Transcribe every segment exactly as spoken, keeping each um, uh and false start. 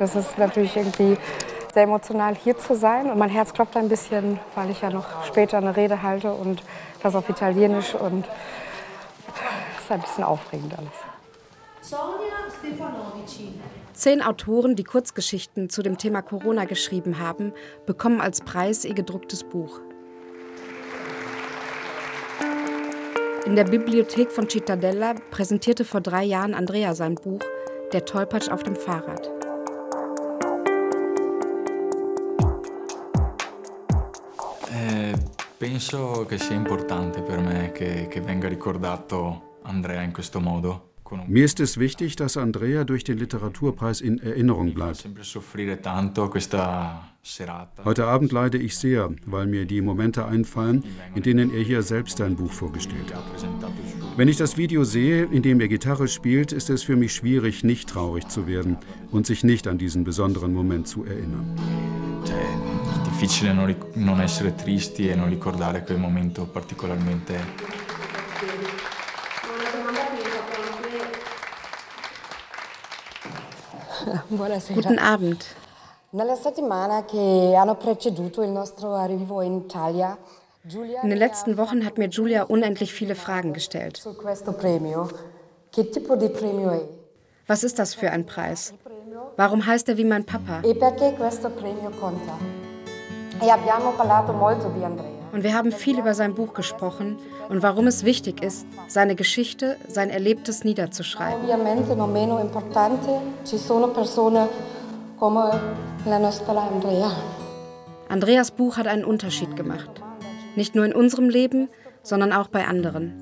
Das ist natürlich irgendwie sehr emotional, hier zu sein. Und mein Herz klopft ein bisschen, weil ich ja noch später eine Rede halte und das auf Italienisch. Und es ist ein bisschen aufregend alles. Zehn Autoren, die Kurzgeschichten zu dem Thema Corona geschrieben haben, bekommen als Preis ihr gedrucktes Buch. In der Bibliothek von Cittadella präsentierte vor drei Jahren Andrea sein Buch Der Tollpatsch auf dem Fahrrad. Eh, penso che sia importante per me che, che venga ricordato Andrea in questo modo. Mir ist es wichtig, dass Andrea durch den Literaturpreis in Erinnerung bleibt. Heute Abend leide ich sehr, weil mir die Momente einfallen, in denen er hier selbst ein Buch vorgestellt hat. Wenn ich das Video sehe, in dem er Gitarre spielt, ist es für mich schwierig, nicht traurig zu werden und sich nicht an diesen besonderen Moment zu erinnern. Es ist schwierig, nicht traurig und nicht diesen Moment particular zu erinnern. Guten Abend. In den letzten Wochen hat mir Giulia unendlich viele Fragen gestellt. Was ist das für ein Preis? Warum heißt er wie mein Papa? Und wir haben viel über sein Buch gesprochen und warum es wichtig ist, seine Geschichte, sein Erlebtes niederzuschreiben. Andreas Buch hat einen Unterschied gemacht. Nicht nur in unserem Leben, sondern auch bei anderen.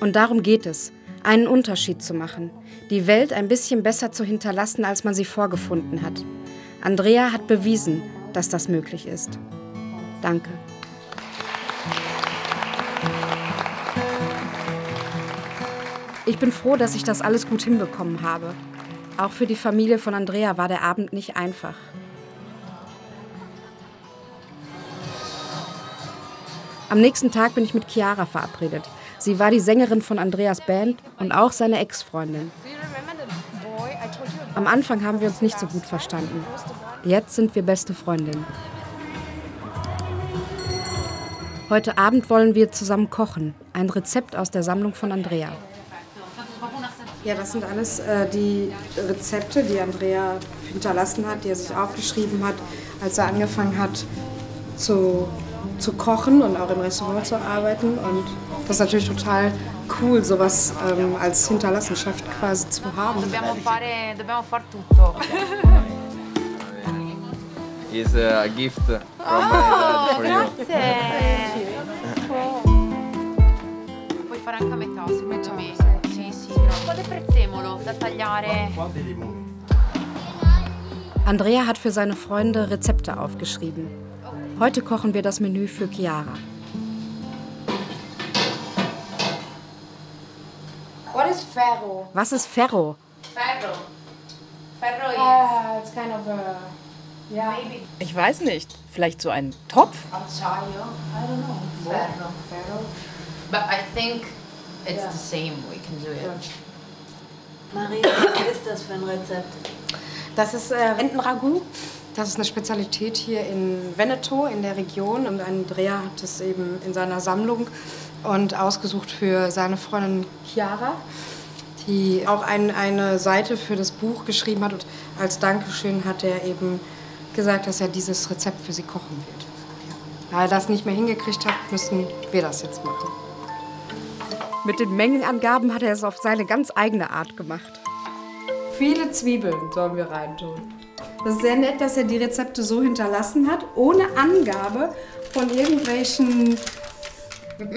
Und darum geht es, einen Unterschied zu machen, die Welt ein bisschen besser zu hinterlassen, als man sie vorgefunden hat. Andrea hat bewiesen, dass das möglich ist. Danke. Ich bin froh, dass ich das alles gut hinbekommen habe. Auch für die Familie von Andrea war der Abend nicht einfach. Am nächsten Tag bin ich mit Chiara verabredet. Sie war die Sängerin von Andreas Band und auch seine Ex-Freundin. Am Anfang haben wir uns nicht so gut verstanden. Jetzt sind wir beste Freundinnen. Heute Abend wollen wir zusammen kochen. Ein Rezept aus der Sammlung von Andrea. Ja, das sind alles äh, die Rezepte, die Andrea hinterlassen hat, die er sich aufgeschrieben hat, als er angefangen hat zu, zu kochen und auch im Restaurant zu arbeiten. Und das ist natürlich total cool, sowas ähm, als Hinterlassenschaft quasi zu haben. Is a gift from oh, my dad for you. Puoi fare anche a metà, secondo me. Sì, sì. Un po' di prezzemolo da tagliare. Andrea hat für seine Freunde Rezepte aufgeschrieben. Heute kochen wir das Menü für Chiara. What is ferro? Was ist Ferro? Ferro. Ferro is uh, it's kind of a ja. Ich weiß nicht, vielleicht so ein Topf? Maria, was ist das für ein Rezept? Das ist äh, Entenragout. Das ist eine Spezialität hier in Veneto, in der Region. Und Andrea hat es eben in seiner Sammlung und ausgesucht für seine Freundin Chiara, die auch ein, eine Seite für das Buch geschrieben hat. Und als Dankeschön hat er eben gesagt, dass er dieses Rezept für sie kochen wird. Da er das nicht mehr hingekriegt hat, müssen wir das jetzt machen. Mit den Mengenangaben hat er es auf seine ganz eigene Art gemacht. Viele Zwiebeln sollen wir reintun. Das ist sehr nett, dass er die Rezepte so hinterlassen hat, ohne Angabe von irgendwelchen,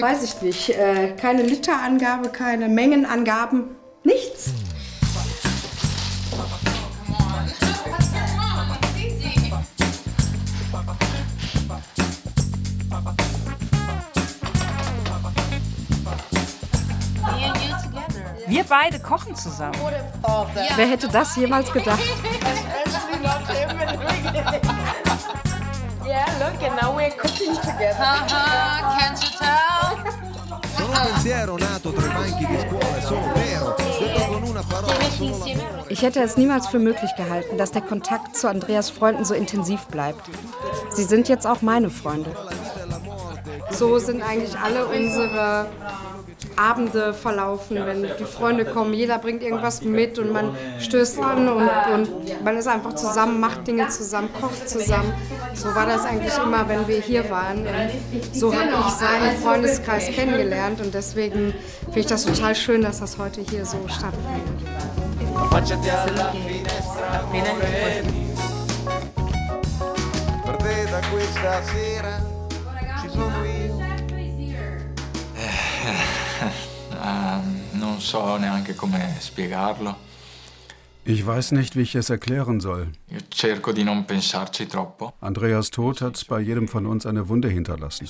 weiß ich nicht, äh, keine Literangabe, keine Mengenangaben, nichts. Wir beide kochen zusammen. Wer hätte das jemals gedacht? Yeah, look, and now we're cooking together. Haha, can't you tell? Sono pensiero nato tra i banchi di scuola, sono vero. Detto con una parola. Ich hätte es niemals für möglich gehalten, dass der Kontakt zu Andreas Freunden so intensiv bleibt. Sie sind jetzt auch meine Freunde. So sind eigentlich alle unsere Abende verlaufen, wenn die Freunde kommen, jeder bringt irgendwas mit und man stößt an und, und man ist einfach zusammen, macht Dinge zusammen, kocht zusammen. So war das eigentlich immer, wenn wir hier waren. So habe ich seinen Freundeskreis kennengelernt und deswegen finde ich das total schön, dass das heute hier so stattfindet. Ich weiß nicht, wie ich es erklären soll. Andreas Tod hat bei jedem von uns eine Wunde hinterlassen.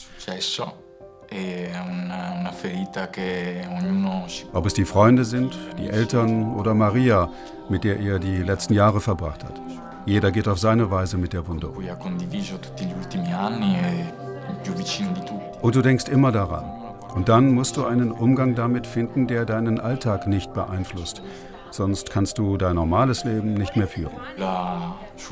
Ob es die Freunde sind, die Eltern oder Maria, mit der er die letzten Jahre verbracht hat. Jeder geht auf seine Weise mit der Wunde um. Und du denkst immer daran. Und dann musst du einen Umgang damit finden, der deinen Alltag nicht beeinflusst. Sonst kannst du dein normales Leben nicht mehr führen. Ah, it's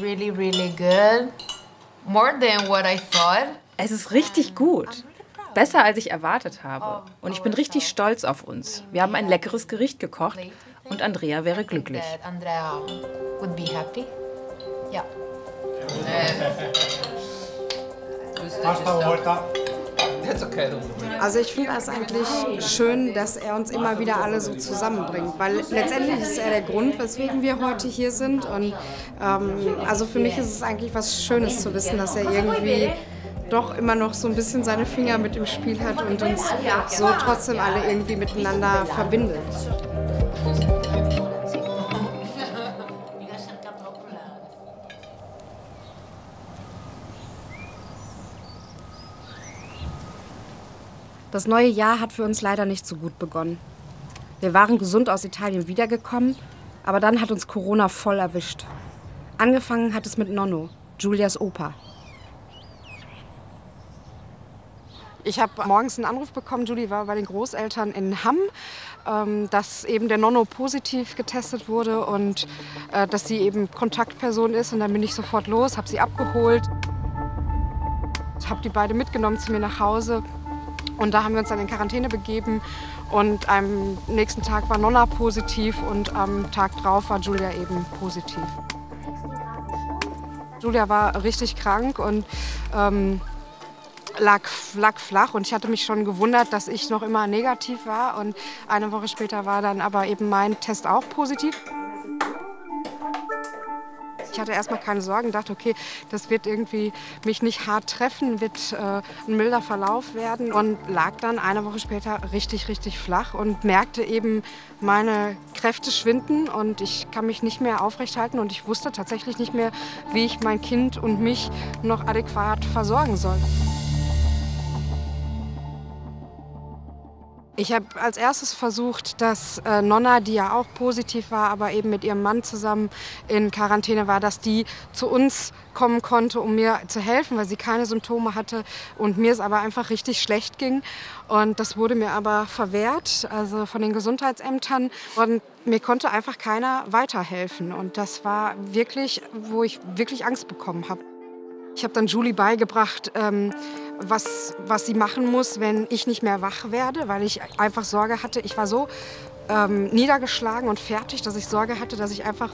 really, really good. More than what I thought. Es ist richtig gut. Besser, als ich erwartet habe. Und ich bin richtig stolz auf uns. Wir haben ein leckeres Gericht gekocht und Andrea wäre glücklich. Also ich finde es eigentlich schön, dass er uns immer wieder alle so zusammenbringt, weil letztendlich ist er der Grund, weswegen wir heute hier sind. Und ähm, also für mich ist es eigentlich was Schönes zu wissen, dass er irgendwie doch immer noch so ein bisschen seine Finger mit im Spiel hat und uns so trotzdem alle irgendwie miteinander verbindet. Das neue Jahr hat für uns leider nicht so gut begonnen. Wir waren gesund aus Italien wiedergekommen, aber dann hat uns Corona voll erwischt. Angefangen hat es mit Nonno, Giulias Opa. Ich habe morgens einen Anruf bekommen, Julie war bei den Großeltern in Hamm, ähm, dass eben der Nonno positiv getestet wurde und äh, dass sie eben Kontaktperson ist. Und dann bin ich sofort los, habe sie abgeholt, habe die beiden mitgenommen zu mir nach Hause. Und da haben wir uns dann in Quarantäne begeben und am nächsten Tag war Nonna positiv und am Tag drauf war Julia eben positiv. Julia war richtig krank und ähm, Lag, lag flach und ich hatte mich schon gewundert, dass ich noch immer negativ war und eine Woche später war dann aber eben mein Test auch positiv. Ich hatte erstmal keine Sorgen, dachte, okay, das wird irgendwie mich nicht hart treffen, wird äh, ein milder Verlauf werden und lag dann eine Woche später richtig, richtig flach und merkte eben, meine Kräfte schwinden und ich kann mich nicht mehr aufrecht halten und ich wusste tatsächlich nicht mehr, wie ich mein Kind und mich noch adäquat versorgen soll. Ich habe als erstes versucht, dass äh, Nonna, die ja auch positiv war, aber eben mit ihrem Mann zusammen in Quarantäne war, dass die zu uns kommen konnte, um mir zu helfen, weil sie keine Symptome hatte und mir es aber einfach richtig schlecht ging. Und das wurde mir aber verwehrt, also von den Gesundheitsämtern. Und mir konnte einfach keiner weiterhelfen. Und das war wirklich, wo ich wirklich Angst bekommen habe. Ich habe dann Julie beigebracht, ähm, Was, was sie machen muss, wenn ich nicht mehr wach werde, weil ich einfach Sorge hatte. Ich war so ähm, niedergeschlagen und fertig, dass ich Sorge hatte, dass ich einfach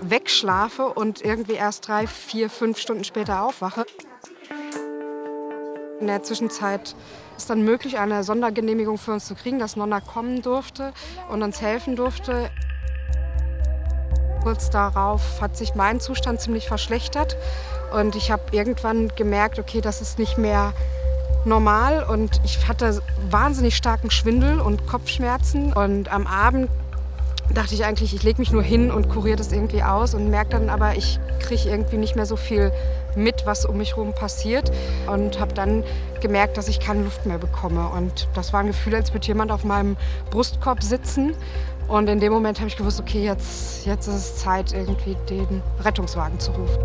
wegschlafe und irgendwie erst drei, vier, fünf Stunden später aufwache. In der Zwischenzeit ist dann möglich, eine Sondergenehmigung für uns zu kriegen, dass Nonna kommen durfte und uns helfen durfte. Kurz darauf hat sich mein Zustand ziemlich verschlechtert. Und ich habe irgendwann gemerkt, okay, das ist nicht mehr normal. Und ich hatte wahnsinnig starken Schwindel und Kopfschmerzen. Und am Abend dachte ich eigentlich, ich lege mich nur hin und kuriere das irgendwie aus. Und merke dann aber, ich kriege irgendwie nicht mehr so viel mit, was um mich herum passiert. Und habe dann gemerkt, dass ich keine Luft mehr bekomme. Und das war ein Gefühl, als würde jemand auf meinem Brustkorb sitzen. Und in dem Moment habe ich gewusst, okay, jetzt, jetzt ist es Zeit, irgendwie den Rettungswagen zu rufen.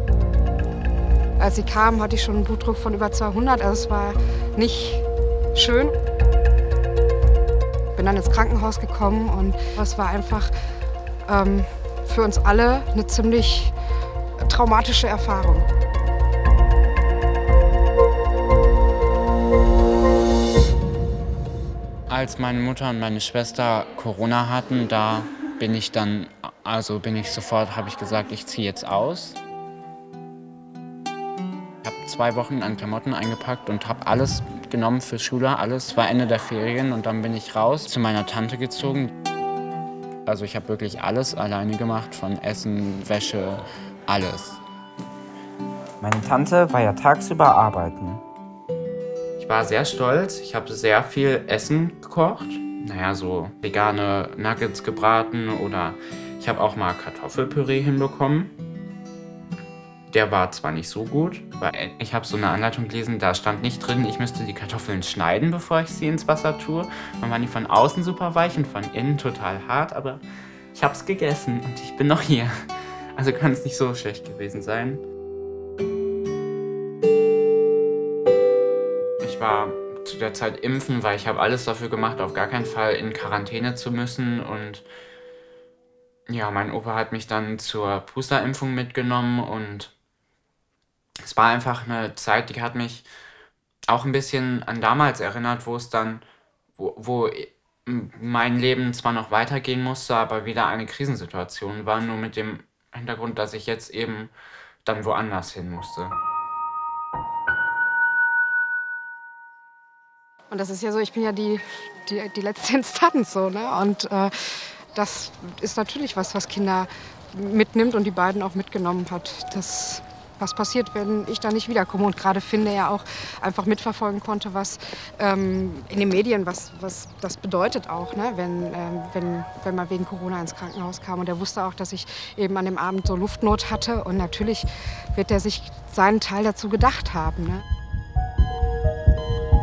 Als sie kamen, hatte ich schon einen Blutdruck von über zweihundert, also es war nicht schön. Bin dann ins Krankenhaus gekommen und es war einfach ähm, für uns alle eine ziemlich traumatische Erfahrung. Als meine Mutter und meine Schwester Corona hatten, da bin ich dann, also bin ich sofort, habe ich gesagt, ich ziehe jetzt aus. Ich habe zwei Wochen an Klamotten eingepackt und habe alles genommen für Schule, alles. War Ende der Ferien und dann bin ich raus zu meiner Tante gezogen. Also ich habe wirklich alles alleine gemacht, von Essen, Wäsche, alles. Meine Tante war ja tagsüber arbeiten. Ich war sehr stolz. Ich habe sehr viel Essen gekocht. Naja, so vegane Nuggets gebraten oder ich habe auch mal Kartoffelpüree hinbekommen. Der war zwar nicht so gut, weil ich habe so eine Anleitung gelesen, da stand nicht drin, ich müsste die Kartoffeln schneiden, bevor ich sie ins Wasser tue. Dann waren die von außen super weich und von innen total hart, aber ich habe es gegessen und ich bin noch hier. Also kann es nicht so schlecht gewesen sein. War zu der Zeit impfen, weil ich habe alles dafür gemacht, auf gar keinen Fall in Quarantäne zu müssen. Und ja, mein Opa hat mich dann zur Boosterimpfung mitgenommen und es war einfach eine Zeit, die hat mich auch ein bisschen an damals erinnert, wo es dann, wo, wo mein Leben zwar noch weitergehen musste, aber wieder eine Krisensituation war, nur mit dem Hintergrund, dass ich jetzt eben dann woanders hin musste. Und das ist ja so, ich bin ja die, die, die letzte Instanz. So, ne? Und äh, das ist natürlich was, was Kinder mitnimmt und die beiden auch mitgenommen hat. Das, was passiert, wenn ich da nicht wiederkomme. Und gerade Finn, der ja auch einfach mitverfolgen konnte, was ähm, in den Medien, was, was das bedeutet auch, ne? wenn, ähm, wenn, wenn man wegen Corona ins Krankenhaus kam. Und er wusste auch, dass ich eben an dem Abend so Luftnot hatte. Und natürlich wird er sich seinen Teil dazu gedacht haben. Ne?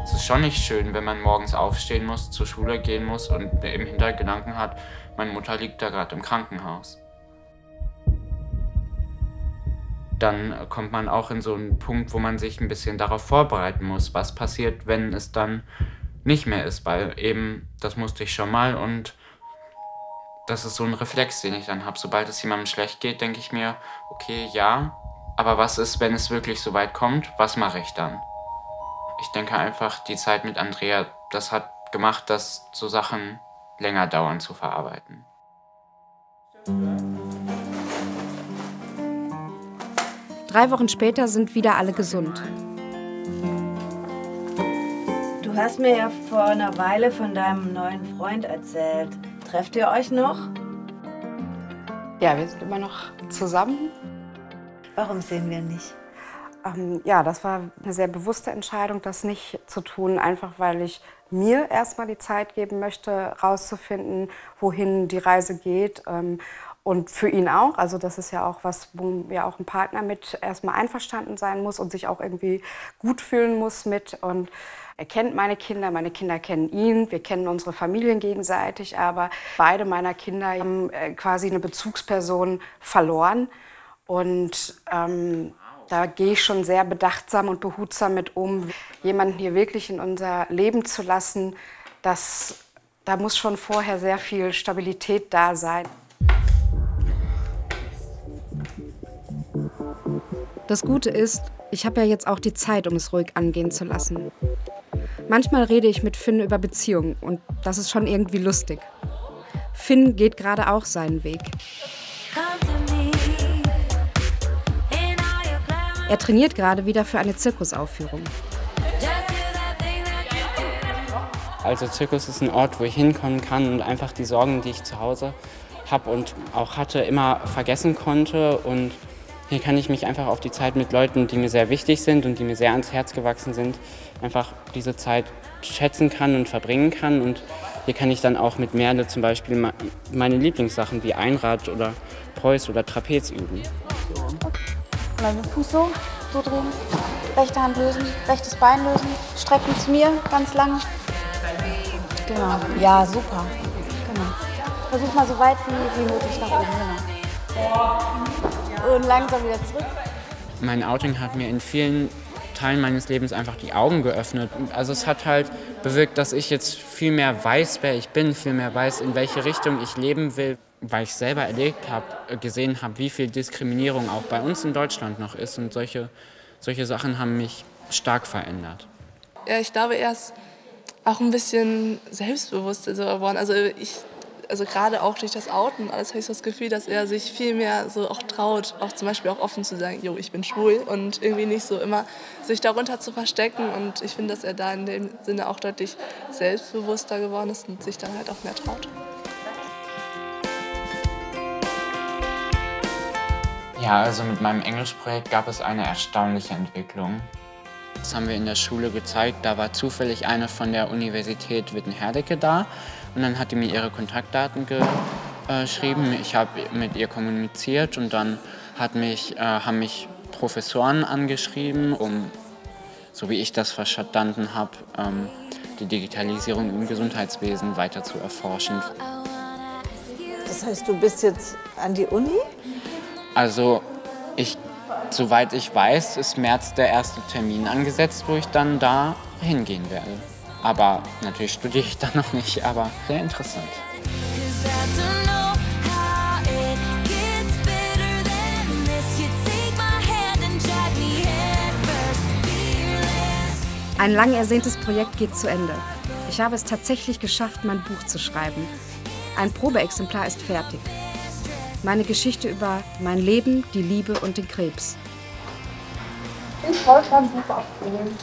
Es ist schon nicht schön, wenn man morgens aufstehen muss, zur Schule gehen muss und im Hintergedanken hat, meine Mutter liegt da gerade im Krankenhaus. Dann kommt man auch in so einen Punkt, wo man sich ein bisschen darauf vorbereiten muss, was passiert, wenn es dann nicht mehr ist, weil eben, das musste ich schon mal und das ist so ein Reflex, den ich dann habe. Sobald es jemandem schlecht geht, denke ich mir, okay, ja, aber was ist, wenn es wirklich so weit kommt, was mache ich dann? Ich denke einfach, die Zeit mit Andrea, das hat gemacht, dass so Sachen länger dauern zu verarbeiten. Drei Wochen später sind wieder alle gesund. Du hast mir ja vor einer Weile von deinem neuen Freund erzählt. Trefft ihr euch noch? Ja, wir sind immer noch zusammen. Warum sehen wir nicht? Ähm, ja, das war eine sehr bewusste Entscheidung, das nicht zu tun, einfach weil ich mir erstmal die Zeit geben möchte, rauszufinden, wohin die Reise geht. Ähm, und für ihn auch, also das ist ja auch was, wo ja auch ein Partner mit erstmal einverstanden sein muss und sich auch irgendwie gut fühlen muss mit. Und er kennt meine Kinder, meine Kinder kennen ihn, wir kennen unsere Familien gegenseitig, aber beide meiner Kinder haben äh, quasi eine Bezugsperson verloren. Und ähm, da gehe ich schon sehr bedachtsam und behutsam mit um. Jemanden hier wirklich in unser Leben zu lassen, das, da muss schon vorher sehr viel Stabilität da sein. Das Gute ist, ich habe ja jetzt auch die Zeit, um es ruhig angehen zu lassen. Manchmal rede ich mit Finn über Beziehungen und das ist schon irgendwie lustig. Finn geht gerade auch seinen Weg. Er trainiert gerade wieder für eine Zirkusaufführung. Also Zirkus ist ein Ort, wo ich hinkommen kann und einfach die Sorgen, die ich zu Hause habe und auch hatte, immer vergessen konnte. Und hier kann ich mich einfach auf die Zeit mit Leuten, die mir sehr wichtig sind und die mir sehr ans Herz gewachsen sind, einfach diese Zeit schätzen kann und verbringen kann. Und hier kann ich dann auch mit Merle zum Beispiel meine Lieblingssachen wie Einrad oder Preuß oder Trapez üben. Dann den Fuß so, so drehen, rechte Hand lösen, rechtes Bein lösen, strecken zu mir ganz lang. Genau. Ja, super. Genau. Versuch mal so weit wie, wie möglich nach oben. Und langsam wieder zurück. Mein Outing hat mir in vielen Teilen meines Lebens einfach die Augen geöffnet. Also es hat halt bewirkt, dass ich jetzt viel mehr weiß, wer ich bin, viel mehr weiß, in welche Richtung ich leben will, weil ich selber erlebt habe, gesehen habe, wie viel Diskriminierung auch bei uns in Deutschland noch ist. Und solche, solche Sachen haben mich stark verändert. Ja, ich glaube, er ist auch ein bisschen selbstbewusster geworden. Also ich, also gerade auch durch das Outen, alles habe ich so das Gefühl, dass er sich viel mehr so auch traut, auch zum Beispiel auch offen zu sagen, jo, ich bin schwul, und irgendwie nicht so immer sich darunter zu verstecken. Und ich finde, dass er da in dem Sinne auch deutlich selbstbewusster geworden ist und sich dann halt auch mehr traut. Ja, also mit meinem Englischprojekt gab es eine erstaunliche Entwicklung. Das haben wir in der Schule gezeigt. Da war zufällig eine von der Universität Witten-Herdecke da. Und dann hat die mir ihre Kontaktdaten geschrieben. Ich habe mit ihr kommuniziert und dann hat mich, äh, haben mich Professoren angeschrieben, um, so wie ich das verstanden habe, ähm, die Digitalisierung im Gesundheitswesen weiter zu erforschen. Das heißt, du bist jetzt an die Uni? Also, ich, soweit ich weiß, ist März der erste Termin angesetzt, wo ich dann da hingehen werde. Aber natürlich studiere ich da noch nicht, aber sehr interessant. Ein lang ersehntes Projekt geht zu Ende. Ich habe es tatsächlich geschafft, mein Buch zu schreiben. Ein Probeexemplar ist fertig. Meine Geschichte über mein Leben, die Liebe und den Krebs. Ich wollte mein Buch abgeben.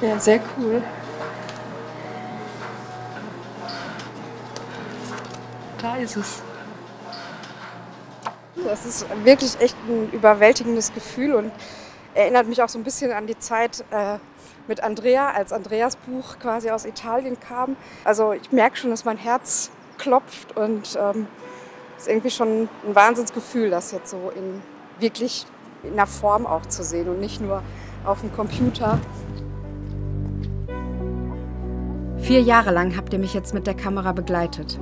Ja, sehr cool. Da ist es. Das ist wirklich echt ein überwältigendes Gefühl und erinnert mich auch so ein bisschen an die Zeit äh, mit Andrea, als Andreas Buch quasi aus Italien kam. Also ich merke schon, dass mein Herz klopft und es ähm, ist irgendwie schon ein Wahnsinnsgefühl, das jetzt so in wirklich in einer Form auch zu sehen und nicht nur auf dem Computer. Vier Jahre lang habt ihr mich jetzt mit der Kamera begleitet.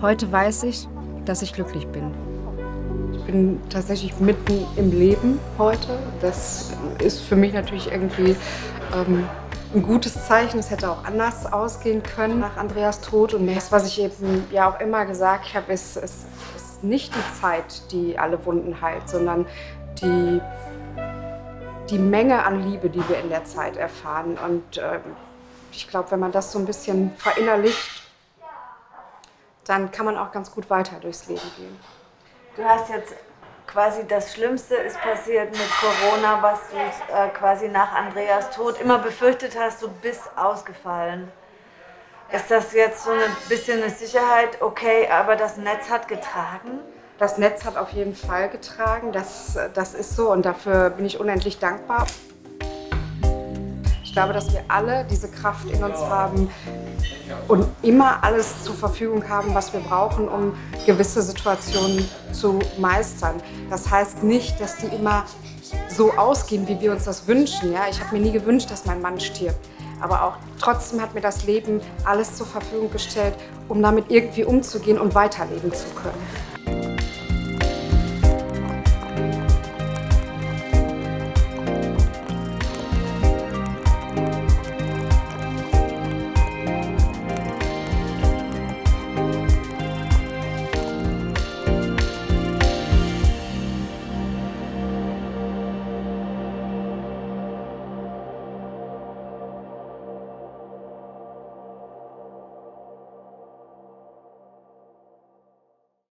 Heute weiß ich, dass ich glücklich bin. Ich bin tatsächlich mitten im Leben heute. Das ist für mich natürlich irgendwie ähm, ein gutes Zeichen. Es hätte auch anders ausgehen können nach Andreas Tod. Und das, was ich eben ja auch immer gesagt habe, ist, es ist nicht die Zeit, die alle Wunden heilt, sondern die, die Menge an Liebe, die wir in der Zeit erfahren. Und ähm, ich glaube, wenn man das so ein bisschen verinnerlicht, dann kann man auch ganz gut weiter durchs Leben gehen. Du hast jetzt quasi das Schlimmste ist passiert mit Corona, was du äh, quasi nach Andreas Tod immer befürchtet hast, du bist ausgefallen. Ist das jetzt so ein bisschen eine Sicherheit? Okay, aber das Netz hat getragen? Das Netz hat auf jeden Fall getragen, das, das ist so, und dafür bin ich unendlich dankbar. Ich glaube, dass wir alle diese Kraft in uns haben und immer alles zur Verfügung haben, was wir brauchen, um gewisse Situationen zu meistern. Das heißt nicht, dass die immer so ausgehen, wie wir uns das wünschen. Ja? Ich habe mir nie gewünscht, dass mein Mann stirbt. Aber auch trotzdem hat mir das Leben alles zur Verfügung gestellt, um damit irgendwie umzugehen und weiterleben zu können.